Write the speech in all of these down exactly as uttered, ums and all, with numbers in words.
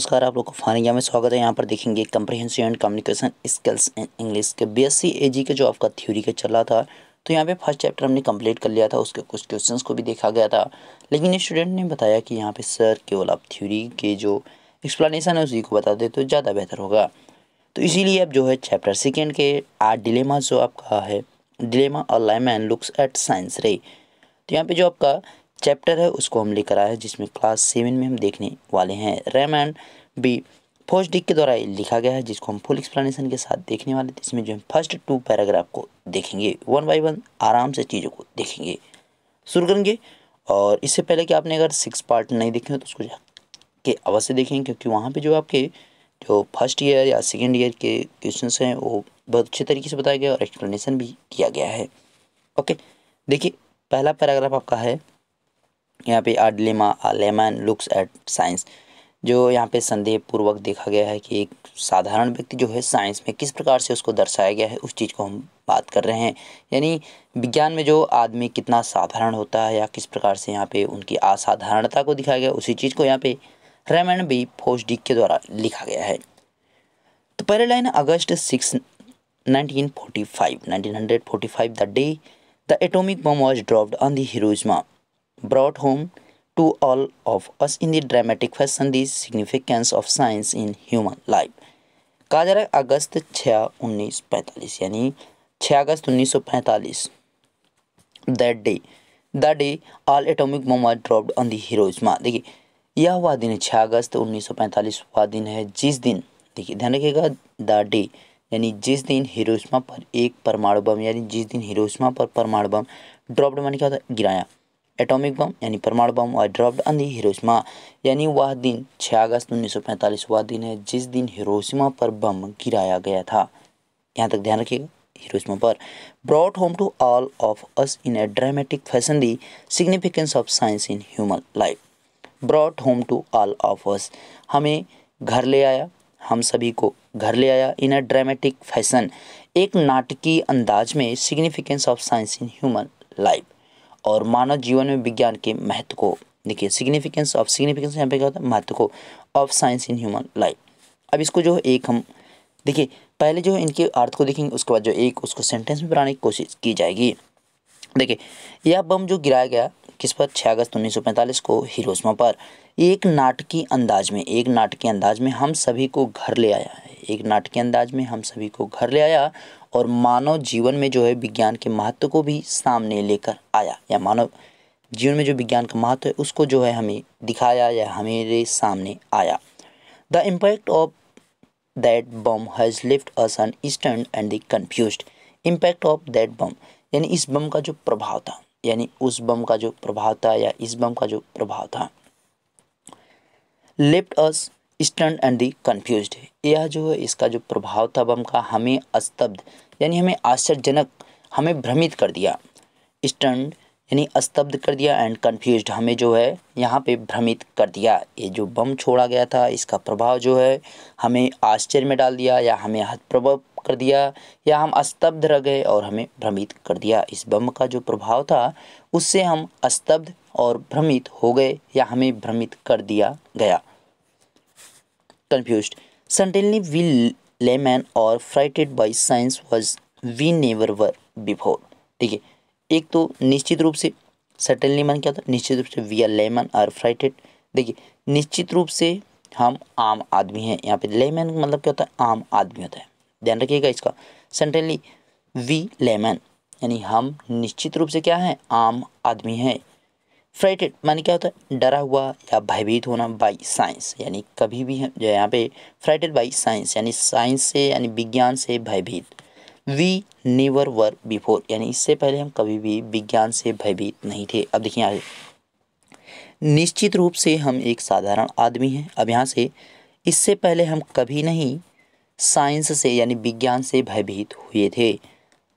नमस्कार, आप लोग को फानी जाम में स्वागत है। यहाँ पर देखेंगे comprehensive and communication skills in English के बीएससी एजी के जो आपका थ्योरी का चला था, तो यहाँ पे फर्स्ट चैप्टर हमने कंप्लीट कर लिया था। उसके कुछ क्वेश्चंस को भी देखा गया था, लेकिन स्टूडेंट ने बताया कि यहाँ पे सर केवल आप थ्योरी के जो एक्सप्लेनेशन है उसी को बता दे तो ज़्यादा बेहतर होगा। तो इसीलिए अब जो है चैप्टर सेकेंड के आर डिलेमा जो आपका है, डिलेमा और लाइमैन लुक्स एट साइंस रे, तो यहाँ पर जो आपका चैप्टर है उसको हम लेकर आए हैं, जिसमें क्लास सेवन में हम देखने वाले हैं। रेमंड बी फोस्डिक के द्वारा लिखा गया है, जिसको हम फुल एक्सप्लेनेशन के साथ देखने वाले थे। इसमें जो हम फर्स्ट टू पैराग्राफ को देखेंगे, वन बाय वन आराम से चीज़ों को देखेंगे, शुरू करेंगे। और इससे पहले कि आपने अगर सिक्स पार्ट नहीं देखे हो तो उसको के अवश्य देखेंगे, क्योंकि वहाँ पर जो आपके जो फर्स्ट ईयर या सेकेंड ईयर के क्वेश्चन हैं वो बहुत अच्छे तरीके से बताया गया और एक्सप्लेनेशन भी किया गया है। ओके, देखिए पहला पैराग्राफ आपका है यहाँ पे, our dilemma a layman looks at science. जो यहाँ पे संदेह पूर्वक देखा गया है कि एक साधारण व्यक्ति जो है साइंस में किस प्रकार से उसको दर्शाया गया है, उस चीज़ को हम बात कर रहे हैं। यानी विज्ञान में जो आदमी कितना साधारण होता है या किस प्रकार से यहाँ पे उनकी असाधारणता को दिखाया गया, उसी चीज़ को यहाँ पे रेमंड बी फॉस्डिक के द्वारा लिखा गया है। तो पहले line, August six nineteen forty five nineteen hundred forty five the day the atomic bomb was dropped on the Hiroshima brought home to all of us in the dramatic fashion the significance of science in human life। कहा जा रहा है अगस्त छः उन्नीस पैंतालीस, यानी छः अगस्त उन्नीस सौ पैंतालीस। That day the day all atomic bomb was dropped on the Hiroshima. देखिए यह वह दिन है, छः अगस्त उन्नीस सौ पैंतालीस वह दिन है जिस दिन, देखिए ध्यान रखिएगा, द डे यानी जिस दिन हिरोशिमा पर एक परमाणु बम, यानी जिस दिन हिरोशिमा पर परमाणु बम ड्रॉप्ड माने क्या होता है, गिराया, एटॉमिक बम यानी परमाणु बम और ड्रॉप्ड ऑन द हिरोशिमा, यानी वह दिन छः अगस्त उन्नीस सौ पैंतालीस वह दिन है जिस दिन हिरोशिमा पर बम गिराया गया था। यहाँ तक ध्यान रखिएगा, हिरोशिमा पर। Brought home to all of us in a dramatic fashion the significance of science in human life. Brought home to all of us, हमें घर ले आया, हम सभी को घर ले आया। इन अ ड्रामेटिक फैशन, एक नाटकीय अंदाज में, significance of science in human life, और मानव जीवन में विज्ञान के महत्व को। देखिए सिग्निफिकेंस ऑफ, सिग्निफिकेंस यहाँ पे क्या होता है, महत्व को, of science in human life. अब इसको जो है एक हम देखिए, पहले जो है इनके अर्थ को देखेंगे, उसके बाद जो एक उसको सेंटेंस में बनाने की कोशिश की जाएगी। देखिए यह बम जो गिराया गया किस पर, छः अगस्त उन्नीस सौ पैंतालीस को हिरोशिमा पर, एक नाटकीय अंदाज में, एक नाटकीय अंदाज में हम सभी को घर ले आया है, एक नाटकीय अंदाज में हम सभी को घर ले आया, और मानव जीवन में जो है विज्ञान के महत्व को भी सामने लेकर आया, या मानव जीवन में जो विज्ञान का महत्व है उसको जो है हमें दिखाया या हमारे सामने आया। The impact of that bomb has left us unstunned and the confused. Impact of that bomb यानी इस बम का जो प्रभाव था, यानी उस बम का जो प्रभाव था या इस बम का जो प्रभाव था, left us stun and the confused, यह जो है इसका जो प्रभाव था बम का, हमें अस्तब्ध यानी हमें आश्चर्यजनक, हमें भ्रमित कर दिया। स्टन यानी अस्तब्ध कर दिया, एंड कन्फ्यूज्ड हमें जो है यहाँ पे भ्रमित कर दिया। ये जो बम छोड़ा गया था इसका प्रभाव जो है हमें आश्चर्य में डाल दिया, या हमें हतप्रभ कर दिया, या हम अस्तब्ध रह गए और हमें भ्रमित कर दिया। इस बम का जो प्रभाव था उससे हम अस्तब्ध और भ्रमित हो गए, या हमें भ्रमित कर दिया गया, confused. Suddenly we laymen are frightened by science was we never were before. ठीक है, एक तो निश्चित रूप से, सडनली मन क्या था, निश्चित रूप से, we are layman are frighted, देखिए निश्चित रूप से हम आम आदमी हैं, यहाँ पे लेमैन मतलब क्या होता है, आम आदमी होता है, ध्यान रखिएगा इसका। सडनली वी लेमैन यानी हम निश्चित रूप से क्या हैं, आम आदमी हैं। फ्राइटेड माने क्या होता है, डरा हुआ या भयभीत होना, बाई साइंस यानी कभी भी जो यहाँ पे, फ्राइटेड बाई साइंस यानी साइंस से यानी विज्ञान से भयभीत। वी नेवर वर बिफोर यानी इससे पहले हम कभी भी विज्ञान से भयभीत नहीं थे। अब देखिए आगे, निश्चित रूप से हम एक साधारण आदमी हैं। अब यहाँ से, इससे पहले हम कभी नहीं साइंस से यानी विज्ञान से भयभीत हुए थे।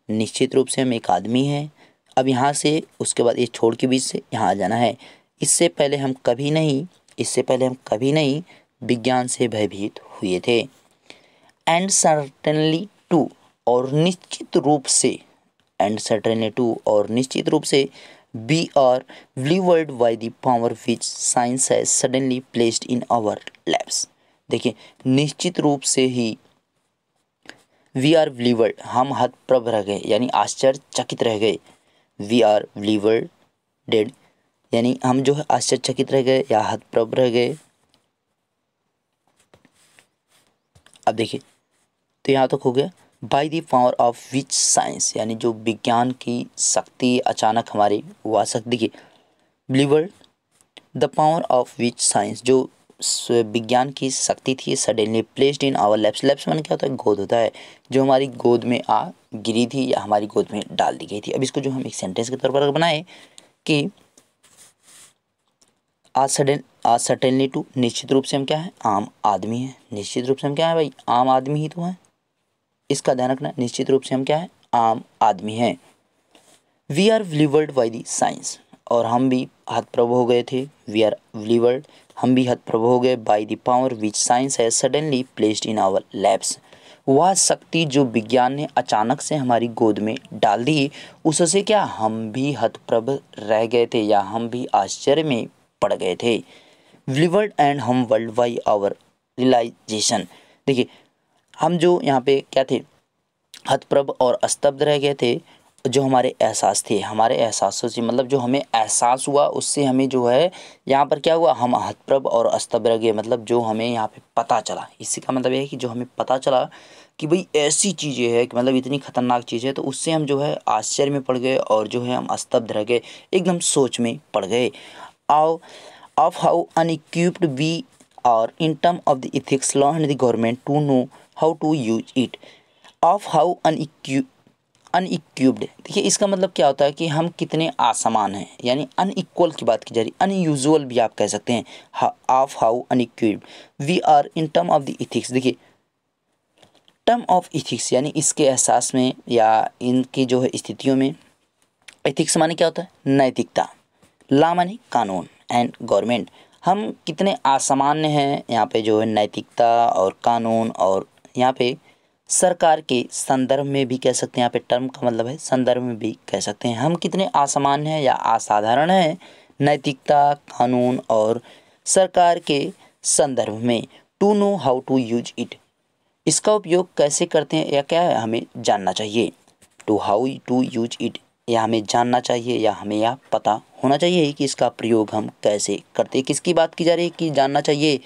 निश्चित रूप से हम एक आदमी हैं। अब यहाँ से उसके बाद ये छोड़ के बीच से यहाँ आ जाना है, इससे पहले हम कभी नहीं, इससे पहले हम कभी नहीं विज्ञान से भयभीत हुए थे। एंड सर्टेनली टू और निश्चित रूप से, एंड सर्टेनली टू और निश्चित रूप से, we are bewildered by the power which science has suddenly placed in our labs. देखिए, निश्चित रूप से ही वी आर बिलीवर्ड, हम हतप्रभ रह गए यानी आश्चर्यचकित रह गए। वी आर बिलीवर्ड डेड यानी हम जो है आश्चर्यचकित रह गए या हतप्रभ रह गए। अब देखिए तो यहाँ तक हो गया। By the power of which science यानी जो विज्ञान की शक्ति अचानक हमारी वो आ सकती। देखिए bewildered the power of which science, जो विज्ञान की शक्ति थी suddenly placed in our laps. Laps माने क्या होता है? गोद होता है, जो हमारी गोद में आ गिरी थी या हमारी गोद में डाल दी गई थी। अब इसको जो हम एक सेंटेंस के तौर पर बनाए कि आज सडन आज सडनली टू, निश्चित रूप से हम क्या है? आम आदमी हैं। निश्चित रूप से हम क्या है भाई? आम आदमी ही तो हैं, इसका ध्यान रखना। निश्चित रूप से हम क्या है? आम आदमी हैं। We are bewildered by the science, और हम भी हतप्रभ हो गए थे। वी आर बिलीवर्ड, हम भी हतप्रभ हो गए। By the power which science has suddenly placed in our laps, वह शक्ति जो विज्ञान ने अचानक से हमारी गोद में डाल दी, उससे क्या हम भी हतप्रभ रह गए थे या हम भी आश्चर्य में पड़ गए थे। Bewildered and humbled by our realisation, देखिए हम जो यहाँ पे क्या थे? हतप्रभ और स्तब्ध रह गए थे। जो हमारे एहसास थे, हमारे एहसासों से मतलब जो हमें एहसास हुआ उससे हमें जो है यहाँ पर क्या हुआ? हम हतप्रभ और स्तब्ध रह गए, मतलब जो हमें यहाँ पे पता चला। इसी का मतलब यह है कि जो हमें पता चला कि भाई ऐसी चीज़ें हैं कि मतलब इतनी खतरनाक चीज़ है, तो उससे हम जो है आश्चर्य में पड़ गए और जो है हम स्तब्ध रह गए, एकदम सोच में पड़ गए। Aware of how unequipped we are in term of the ethics law and the government to know how to use it. Of how unequipped unequipped, देखिए इसका मतलब क्या होता है कि हम कितने असमान हैं, यानी अनइक्वल की बात की जा रही, अनयूजुअल भी आप कह सकते हैं। Of how unequipped we are in term of the ethics, देखिए टर्म ऑफ इथिक्स यानी इसके एहसास में या इनकी जो है स्थितियों में। इथिक्स माने क्या होता है? नैतिकता। लॉ माने कानून एंड गवर्नमेंट, हम कितने असामान्य हैं यहाँ पे जो है नैतिकता और कानून, और यहाँ पे सरकार के संदर्भ में भी कह सकते हैं। यहाँ पे टर्म का मतलब है संदर्भ में भी कह सकते हैं। हम कितने असामान्य हैं या असाधारण हैं नैतिकता, कानून और सरकार के संदर्भ में। To know how to use it, इसका उपयोग कैसे करते हैं या क्या है हमें जानना चाहिए। To how to use it, या हमें जानना चाहिए या हमें यह पता होना चाहिए कि इसका प्रयोग हम कैसे करते। किसकी बात की जा रही है कि जानना चाहिए?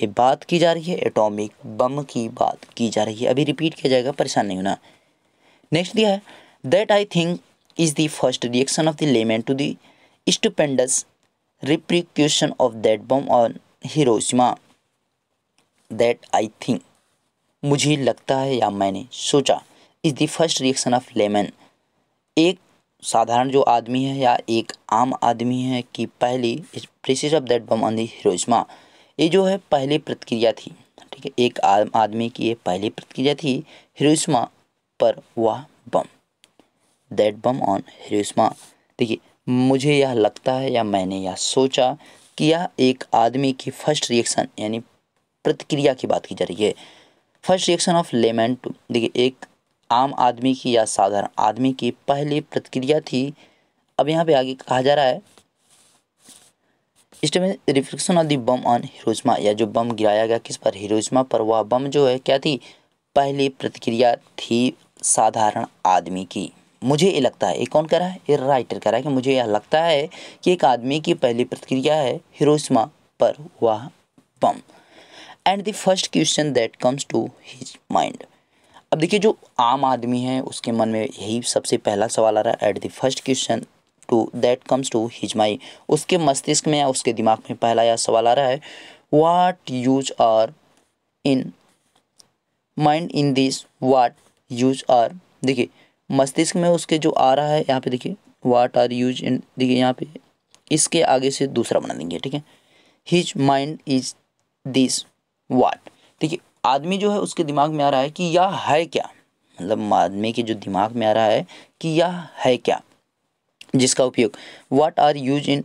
ये बात की जा रही है एटॉमिक बम की बात की जा रही है। अभी रिपीट किया जाएगा, परेशान नहीं होना। नेक्स्ट दिया है that I think is the first reaction of the layman to the stupendous repercussion of that bomb on Hiroshima. That I think, मुझे लगता है या मैंने सोचा, is the first reaction of layman, एक साधारण जो आदमी है या एक आम आदमी है, कि पहली precious of that bomb on the Hiroshima, ये जो है पहली प्रतिक्रिया थी। ठीक है, एक आम आदमी की ये पहली प्रतिक्रिया थी हिरोशिमा पर वह bomb. That bomb on Hiroshima, देखिए मुझे यह लगता है या मैंने यह सोचा कि यह एक आदमी की फर्स्ट रिएक्शन यानी प्रतिक्रिया की बात की जा रही है। First reaction of layman to, देखिए एक आम आदमी की या साधारण आदमी की पहली प्रतिक्रिया थी। अब यहाँ पे आगे कहा जा रहा है इस में reflection of the bomb on Hiroshima, या जो बम गिराया गया किस पर? हिरोशिमा पर, वह बम जो है क्या थी? पहली प्रतिक्रिया थी साधारण आदमी की। मुझे ये लगता है, ये कौन कह रहा है? ये राइटर कह रहा है कि मुझे यह लगता है कि एक आदमी की पहली प्रतिक्रिया है हिरोशिमा पर वह bomb. And the first question that comes to his mind, अब देखिए जो आम आदमी है उसके मन में यही सबसे पहला सवाल आ रहा है। At the first question to that comes to his mind, उसके मस्तिष्क में या उसके दिमाग में पहला यह सवाल आ रहा है। What use are in mind in this, what use are, देखिए मस्तिष्क में उसके जो आ रहा है यहाँ पे देखिए व्हाट आर यूज इन, देखिए यहाँ पे इसके आगे से दूसरा बना देंगे। ठीक है, his mind is this what, देखिए आदमी जो है उसके दिमाग में आ रहा है कि यह है क्या, मतलब आदमी के जो दिमाग में आ रहा है कि यह है क्या, जिसका उपयोग। What are use in,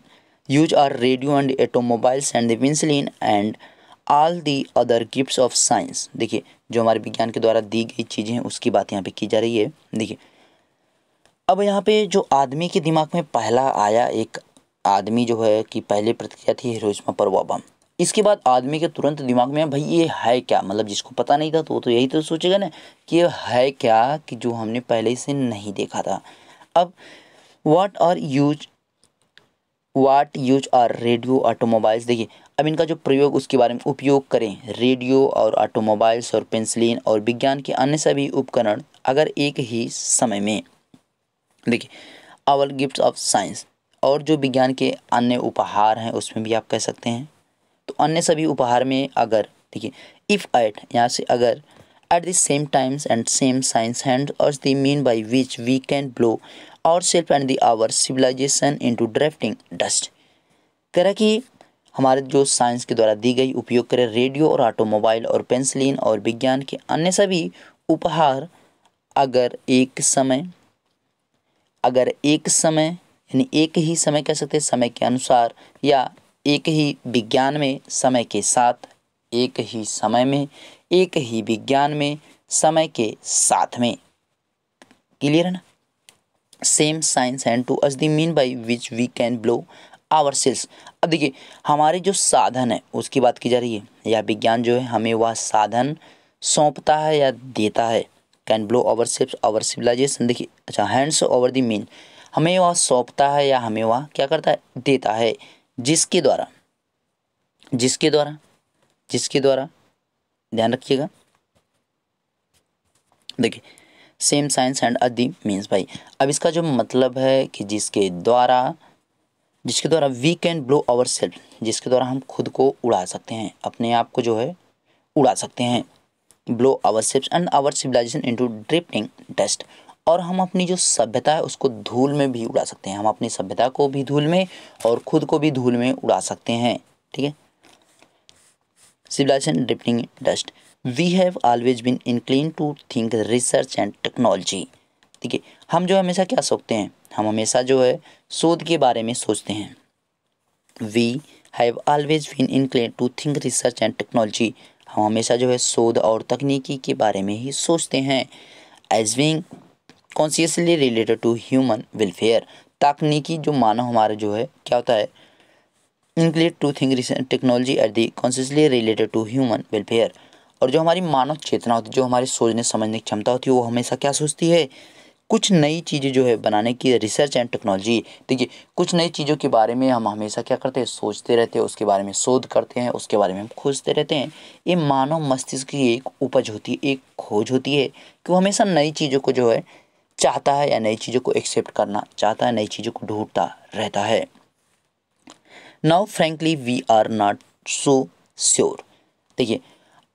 use are radio and automobiles and the penicillin and all the other gifts of science, देखिए जो हमारे विज्ञान के द्वारा दी गई चीज़ें हैं उसकी बात यहाँ पे की जा रही है। देखिए अब यहाँ पे जो आदमी के दिमाग में पहला आया, एक आदमी जो है कि पहले प्रतिक्रिया थी हिरोशिमा पर वह बम। इसके बाद आदमी के तुरंत दिमाग में भाई ये है क्या, मतलब जिसको पता नहीं था तो वो तो यही तो सोचेगा ना कि ये है क्या कि जो हमने पहले से नहीं देखा था। अब what are use what use are radio automobiles, देखिए अब इनका जो प्रयोग उसके बारे में उपयोग करें। रेडियो और ऑटोमोबाइल्स और पेंसिलिन और विज्ञान के अन्य सभी उपकरण अगर एक ही समय में, देखिए आवर गिफ्ट्स ऑफ साइंस, और जो विज्ञान के अन्य उपहार हैं उसमें भी आप कह सकते हैं। तो अन्य सभी उपहार में अगर, देखिए इफ़ एट यहाँ से अगर, at the same times and same science hand और the mean by which we can blow our self and the our civilisation into drafting dust, तरह की हमारे जो साइंस के द्वारा दी गई उपयोग करें। रेडियो और ऑटोमोबाइल और पेंसिलिन और विज्ञान के अन्य सभी उपहार अगर एक समय अगर एक समय यानी एक ही समय कह सकते हैं, समय के अनुसार या एक ही विज्ञान में समय के साथ, एक ही समय में एक ही विज्ञान में समय के साथ में, क्लियर है ना। Same science and to us the mean by which we can blow our selves, अब देखिए हमारे जो साधन है उसकी बात की जा रही है, या विज्ञान जो है हमें वह साधन सौंपता है या देता है। Can blow our selves our civilisation, देखिए अच्छा हैंड्स ओवर द मीन, हमें वह सौंपता है या हमें वह क्या करता है, देता है, जिसके द्वारा जिसके द्वारा जिसके द्वारा ध्यान रखिएगा। देखिए same science and a the means भाई, अब इसका जो मतलब है कि जिसके द्वारा जिसके द्वारा we can blow our self, जिसके द्वारा हम खुद को उड़ा सकते हैं, अपने आप को जो है उड़ा सकते हैं। Blow our self and our civilisation into drifting dust, और हम अपनी जो सभ्यता है उसको धूल में भी उड़ा सकते हैं, हम अपनी सभ्यता को भी धूल में और खुद को भी धूल में उड़ा सकते हैं, ठीक है। Civilisation drifting dust, we have always been incline to think research and technology, ठीक है, हम जो हमेशा क्या सोचते हैं, हम हमेशा जो है शोध के बारे में सोचते हैं। We have always been incline to think research and technology, हम हमेशा जो है शोध और तकनीकी के बारे में ही सोचते हैं। As being consciously related to human welfare, तकनीकी जो मानव हमारा जो है क्या होता है, include to think research technology at the consciously related to human welfare, और जो हमारी मानव चेतना होती है, जो हमारी सोचने समझने की क्षमता होती है, वो हमेशा क्या सोचती है, कुछ नई चीज़ें जो है बनाने की, रिसर्च एंड टेक्नोलॉजी, देखिए कुछ नई चीज़ों के बारे में हम हमेशा क्या करते हैं, सोचते रहते हैं, उसके बारे में शोध करते हैं, उसके बारे में हम खोजते रहते हैं। ये मानव मस्तिष्क की एक उपज होती है, एक खोज होती है कि वो हमेशा नई चीज़ों को जो है चाहता है या नई चीज़ों को एक्सेप्ट करना चाहता है, नई चीज़ों को ढूंढता रहता है। Now frankly we are not so sure, देखिए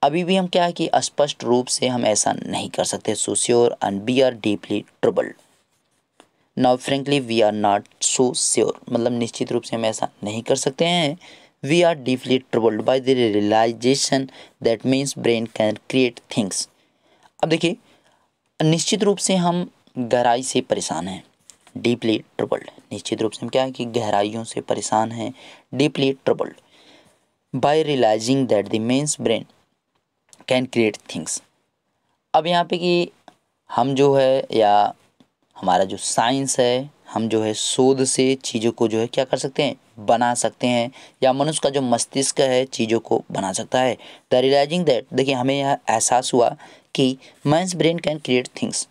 अभी भी हम क्या है कि स्पष्ट रूप से हम ऐसा नहीं कर सकते। So sure and we are deeply troubled, now frankly we are not so sure, मतलब निश्चित रूप से हम ऐसा नहीं कर सकते हैं। We are deeply troubled by the realisation that means brain can create things, अब देखिए निश्चित रूप से हम गहराई से परेशान हैं। डीपली ट्रबल्ड, निश्चित रूप से हम क्या है कि गहराइयों से परेशान हैं। Deeply troubled by realising that the means brain can create things, अब यहाँ पे कि हम जो है या हमारा जो साइंस है, हम जो है शोध से चीज़ों को जो है क्या कर सकते हैं, बना सकते हैं, या मनुष्य का जो मस्तिष्क है चीज़ों को बना सकता है। द रियलाइजिंग दैट, देखिए हमें यह एहसास हुआ कि man's brain can create things,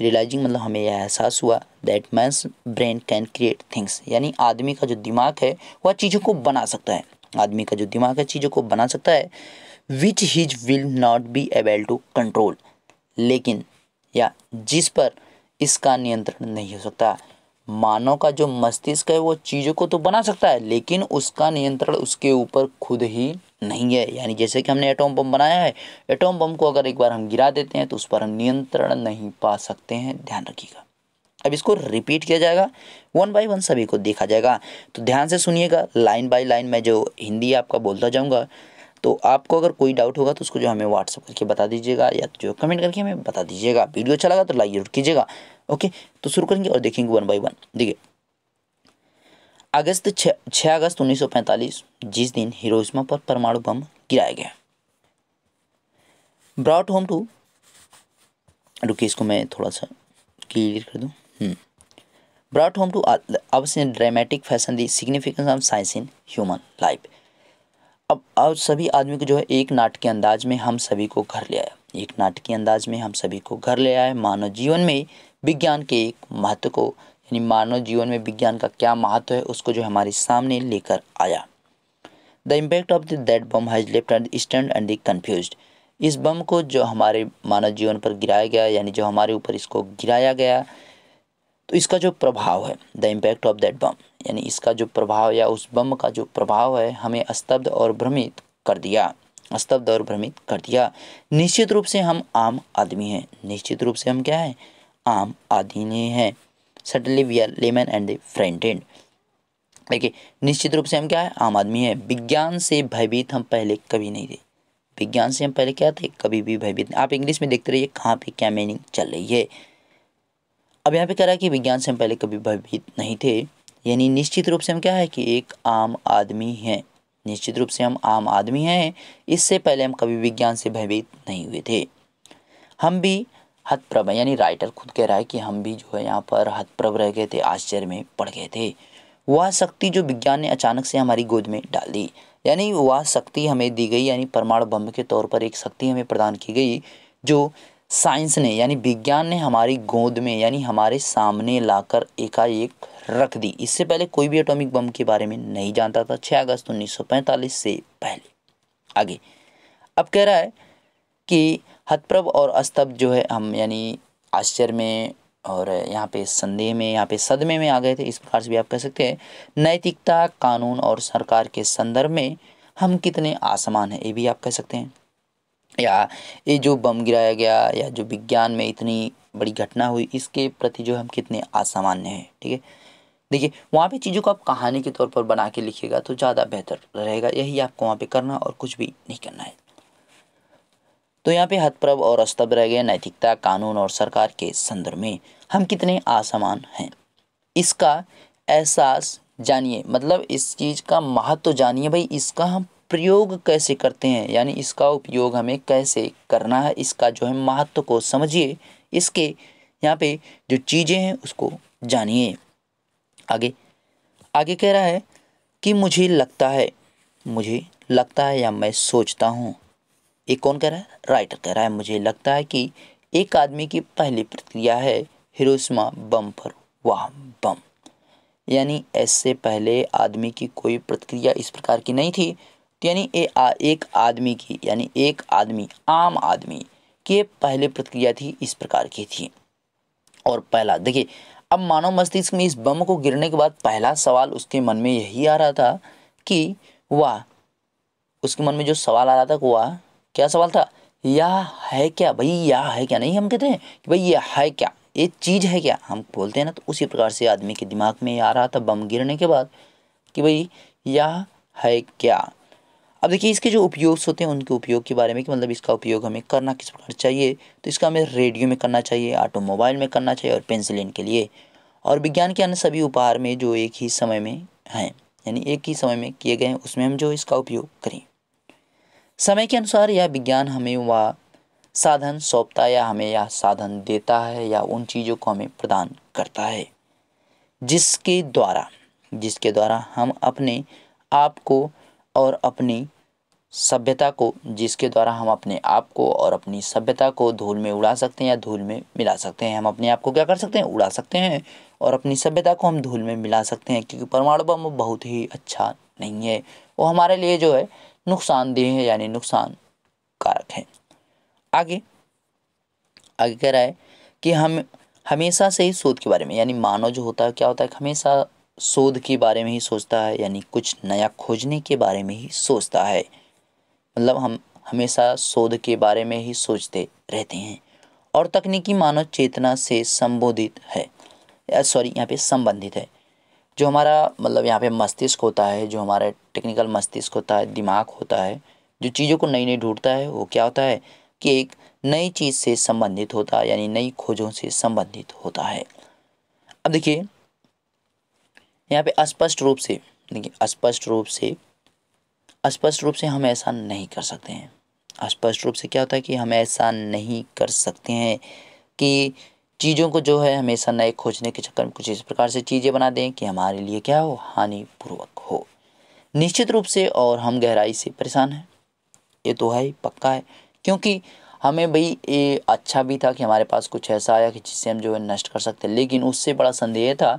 realising मतलब हमें यह एहसास हुआ, that man's brain can create things, यानी आदमी का जो दिमाग है वह चीज़ों को बना सकता है, आदमी का जो दिमाग है चीज़ों को बना सकता है। Which he's will not be able to control, लेकिन या जिस पर इसका नियंत्रण नहीं हो सकता। मानव का जो मस्तिष्क है वो चीज़ों को तो बना सकता है, लेकिन उसका नियंत्रण उसके ऊपर खुद ही नहीं है। यानी जैसे कि हमने एटॉम बम बनाया है, एटॉम बम को अगर एक बार हम गिरा देते हैं तो उस पर हम नियंत्रण नहीं पा सकते हैं, ध्यान रखिएगा। अब इसको रिपीट किया जाएगा, वन बाय वन सभी को देखा जाएगा, तो ध्यान से सुनिएगा। लाइन बाय लाइन मैं जो हिंदी आपका बोलता जाऊँगा, तो आपको अगर कोई डाउट होगा तो उसको जो हमें व्हाट्सअप करके बता दीजिएगा, या तो जो कमेंट करके हमें बता दीजिएगा। वीडियो अच्छा लगा तो लाइक जरूर कीजिएगा। ओके, तो शुरू करेंगे और देखेंगे वन बाय वन। देखिए अगस्त छः अगस्त उन्नीस सौ पैंतालीस जिस दिन हिरोशिमा पर परमाणु बम गिराया गया, ब्रॉट होम टू, रुकिए इसको मैं थोड़ा सा क्लियर कर दूँ। ब्रॉट होम टू अब से dramatic fashion the significance of science in human life, अब और सभी आदमी को जो है एक नाटकीय अंदाज में हम सभी को घर ले आया एक नाटकीय अंदाज में हम सभी को घर ले आया मानव जीवन में विज्ञान के एक महत्व को, यानी मानव जीवन में विज्ञान का क्या महत्व है उसको जो हमारे सामने लेकर आया। The impact of that bomb has left and stern and the confused. इस बम को जो हमारे मानव जीवन पर गिराया गया, यानी जो हमारे ऊपर इसको गिराया गया, तो इसका जो प्रभाव है, the impact of that bomb, यानी इसका जो प्रभाव या उस बम का जो प्रभाव है हमें स्तब्ध और भ्रमित कर दिया स्तब्ध और भ्रमित कर दिया। निश्चित रूप से हम आम आदमी हैं, निश्चित रूप से हम क्या हैं, आम आदमी हैं। Suddenly we are lemon and the frightened, देखिए निश्चित रूप से हम क्या है, आम आदमी हैं। विज्ञान से भयभीत हम पहले कभी नहीं थे, विज्ञान से हम पहले क्या थे, कभी भी भयभीत नहीं। आप इंग्लिश में देखते रहिए कहाँ पे क्या मीनिंग चल रही है। अब यहाँ पे कह रहा है कि विज्ञान से हम पहले कभी भयभीत नहीं थे, यानी निश्चित रूप से हम क्या है कि एक आम आदमी हैं, निश्चित रूप से हम आम आदमी हैं। इससे पहले हम कभी विज्ञान से भयभीत नहीं हुए थे। हम भी हतप्रभ, यानी राइटर खुद कह रहा है कि हम भी जो है यहाँ पर हतप्रभ रह गए थे, आश्चर्य में पड़ गए थे। वह शक्ति जो विज्ञान ने अचानक से हमारी गोद में डाल दी, यानी वह शक्ति हमें दी गई, यानी परमाणु बम के तौर पर एक शक्ति हमें प्रदान की गई जो साइंस ने, यानी विज्ञान ने हमारी गोद में, यानी हमारे सामने लाकर एकाएक रख दी। इससे पहले कोई भी एटॉमिक बम के बारे में नहीं जानता था, छः अगस्त उन्नीस सौ पैंतालीस से पहले। आगे अब कह रहा है कि हतप्रभ और अस्तब्ध जो है हम, यानी आश्चर्य में और यहाँ पे संदेह में, यहाँ पे सदमे में आ गए थे, इस प्रकार से भी आप कह सकते हैं। नैतिकता, कानून और सरकार के संदर्भ में हम कितने असमान हैं, ये भी आप कह सकते हैं। या ये जो बम गिराया गया या जो विज्ञान में इतनी बड़ी घटना हुई, इसके प्रति जो हम कितने असामान्य हैं। ठीक है, देखिए वहाँ पे चीज़ों को आप कहानी के तौर पर बना के लिखिएगा तो ज़्यादा बेहतर रहेगा, यही आपको वहाँ पे करना और कुछ भी नहीं करना है। तो यहाँ पे हतप्रभ और अस्तब्ध रह गए। नैतिकता, कानून और सरकार के संदर्भ में हम कितने असमान हैं, इसका एहसास जानिए, मतलब इस चीज़ का महत्व जानिए। भाई इसका हम प्रयोग कैसे करते हैं, यानी इसका उपयोग हमें कैसे करना है, इसका जो है महत्व को समझिए, इसके यहाँ पे जो चीज़ें हैं उसको जानिए। आगे आगे कह रहा है कि मुझे लगता है मुझे लगता है या मैं सोचता हूँ। ये कौन कह रहा है, राइटर कह रहा है। मुझे लगता है कि एक आदमी की पहली प्रतिक्रिया है हिरोशिमा बम पर वाह बम, यानी इससे पहले आदमी की कोई प्रतिक्रिया इस प्रकार की नहीं थी, यानी एक आदमी की यानी एक आदमी आम आदमी की पहले प्रतिक्रिया थी इस प्रकार की थी। और पहला, देखिए अब मानव मस्तिष्क में इस बम को गिरने के बाद पहला सवाल उसके मन में यही आ रहा था कि वाह, उसके मन में जो सवाल आ रहा था वाह, क्या सवाल था, यह है क्या। भाई यह है क्या, नहीं हम कहते हैं कि भाई यह है क्या, ये चीज़ है क्या, हम बोलते हैं ना। तो उसी प्रकार से आदमी के दिमाग में आ रहा था बम गिरने के बाद कि भाई यह है क्या। अब देखिए इसके जो उपयोग होते हैं उनके उपयोग के बारे में, कि मतलब इसका उपयोग हमें करना किस प्रकार चाहिए, तो इसका हमें रेडियो में करना चाहिए, ऑटोमोबाइल में करना चाहिए और पेंसिलिन के लिए, और विज्ञान के अन्य सभी उपहार में जो एक ही समय में हैं, यानी एक ही समय में किए गए हैं, उसमें हम जो इसका उपयोग करें। समय के अनुसार यह विज्ञान हमें वह साधन सौंपता है, या हमें यह साधन देता है, या उन चीज़ों को हमें प्रदान करता है जिसके द्वारा जिसके द्वारा हम अपने आप को और अपनी सभ्यता को जिसके द्वारा हम अपने आप को और अपनी सभ्यता को धूल में उड़ा सकते हैं या धूल में मिला सकते हैं। हम अपने आप को क्या कर सकते हैं, उड़ा सकते हैं, और अपनी सभ्यता को हम धूल में मिला सकते हैं, क्योंकि परमाणु बम बहुत ही अच्छा नहीं है, वो हमारे लिए जो है नुकसानदेह है, यानी नुकसान कारक है। आगे आगे कह रहा है कि हम हमेशा से ही शोध के बारे में, यानी मानव जो होता है क्या होता है, हमेशा शोध के बारे में ही सोचता है, यानी कुछ नया खोजने के बारे में ही सोचता है, मतलब हम हमेशा शोध के बारे में ही सोचते रहते हैं। और तकनीकी मानव चेतना से संबोधित है सॉरी यहाँ पे संबंधित है। जो हमारा मतलब यहाँ पे मस्तिष्क होता है, जो हमारा टेक्निकल मस्तिष्क होता है, दिमाग होता है, जो चीज़ों को नई नई ढूंढता है, वो क्या होता है कि एक नई चीज़ से संबंधित होता है, यानी नई खोजों से संबंधित होता है। अब देखिए यहाँ पे स्पष्ट रूप से देखिए स्पष्ट रूप से स्पष्ट रूप से हम ऐसा नहीं कर सकते हैं। स्पष्ट रूप से क्या होता है कि हम ऐसा नहीं कर सकते हैं कि चीज़ों को जो है हमेशा नए खोजने के चक्कर में कुछ इस प्रकार से चीज़ें बना दें कि हमारे लिए क्या हो, हानिपूर्वक हो। निश्चित रूप से और हम गहराई से परेशान हैं, ये तो है ही, पक्का है। क्योंकि हमें भाई ये अच्छा भी था कि हमारे पास कुछ ऐसा आया कि जिससे हम जो है नष्ट कर सकते, लेकिन उससे बड़ा संदेह था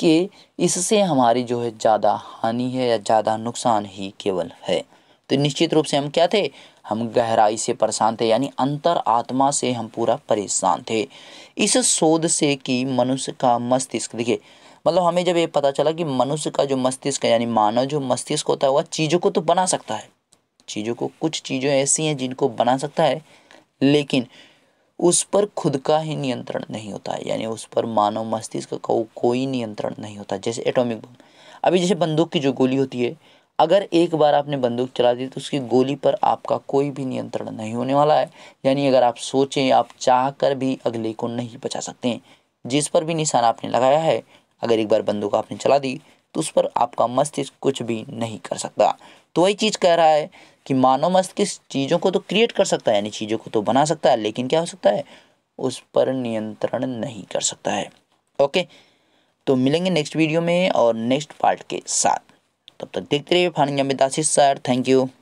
कि इससे हमारी जो है ज़्यादा हानि है या ज़्यादा नुकसान ही केवल है। तो निश्चित रूप से हम क्या थे, हम गहराई से परेशान थे, यानी अंतर आत्मा से हम पूरा परेशान थे इस शोध से कि मनुष्य का मस्तिष्क, देखिए मतलब हमें जब ये पता चला कि मनुष्य का जो मस्तिष्क है यानी मानव जो मस्तिष्क होता है वह चीज़ों को तो बना सकता है, चीज़ों को, कुछ चीज़ें ऐसी हैं जिनको बना सकता है लेकिन उस पर खुद का ही नियंत्रण नहीं होता है, यानी उस पर मानव मस्तिष्क का कोई नियंत्रण नहीं होता। जैसे एटॉमिक बम, अभी जैसे बंदूक की जो गोली होती है, अगर एक बार आपने बंदूक चला दी तो उसकी गोली पर आपका कोई भी नियंत्रण नहीं होने वाला है, यानी अगर आप सोचें आप चाह कर भी अगले को नहीं बचा सकते हैं। जिस पर भी निशान आपने लगाया है, अगर एक बार बंदूक आपने चला दी तो उस पर आपका मस्तिष्क कुछ भी नहीं कर सकता। तो वही चीज़ कह रहा है कि मानव मस्तिष्क चीज़ों को तो क्रिएट कर सकता है, यानी चीज़ों को तो बना सकता है, लेकिन क्या हो सकता है, उस पर नियंत्रण नहीं कर सकता है। ओके, तो मिलेंगे नेक्स्ट वीडियो में और नेक्स्ट पार्ट के साथ, तब तक देखते रहिए finding Amitabh sir. Thank you.